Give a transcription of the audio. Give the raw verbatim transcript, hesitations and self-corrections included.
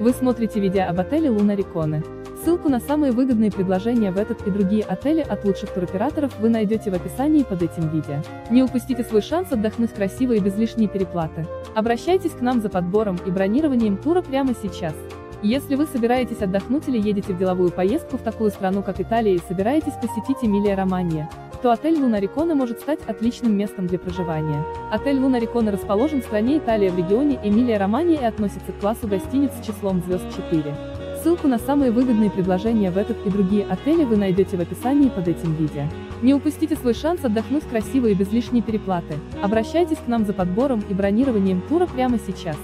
Вы смотрите видео об отеле Луна Рикконе. Ссылку на самые выгодные предложения в этот и другие отели от лучших туроператоров вы найдете в описании под этим видео. Не упустите свой шанс отдохнуть красиво и без лишней переплаты. Обращайтесь к нам за подбором и бронированием тура прямо сейчас. Если вы собираетесь отдохнуть или едете в деловую поездку в такую страну, как Италия, и собираетесь посетить Эмилия-Романья, то отель Луна Рикконе может стать отличным местом для проживания. Отель Луна Рикконе расположен в стране Италия в регионе Эмилия-Романья и относится к классу гостиниц с числом звезд четыре. Ссылку на самые выгодные предложения в этот и другие отели вы найдете в описании под этим видео. Не упустите свой шанс отдохнуть красиво и без лишней переплаты. Обращайтесь к нам за подбором и бронированием тура прямо сейчас.